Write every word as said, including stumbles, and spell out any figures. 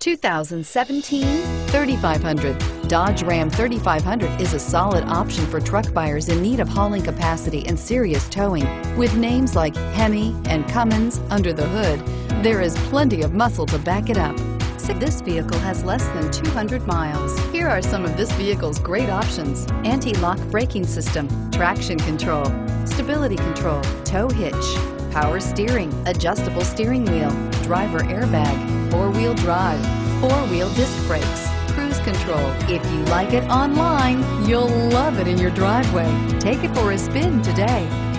two thousand seventeen thirty-five hundred. Dodge Ram thirty-five hundred is a solid option for truck buyers in need of hauling capacity and serious towing. With names like Hemi and Cummins under the hood, there is plenty of muscle to back it up. This vehicle has less than two hundred miles. Here are some of this vehicle's great options: anti-lock braking system, traction control, stability control, tow hitch, power steering, adjustable steering wheel, driver airbag, four-wheel drive, four-wheel disc brakes, cruise control. If you like it online, you'll love it in your driveway. Take it for a spin today.